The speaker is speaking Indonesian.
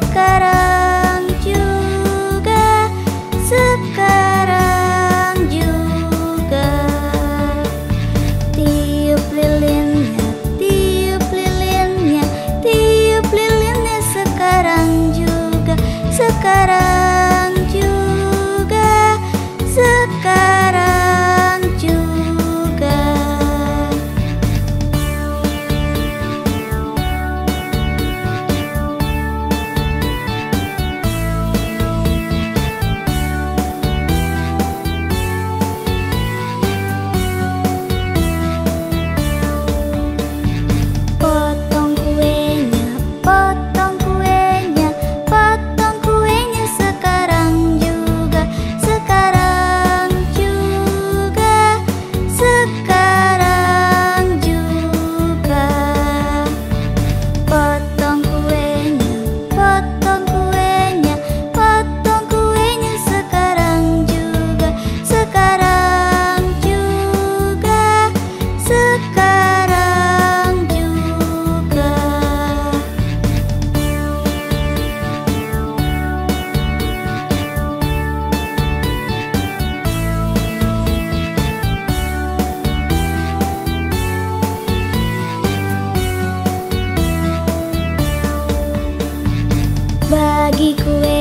Sekarang juga tiup lilinnya sekarang juga Potong kuenya sekarang juga Potong kuenya sekarang juga Bagi kue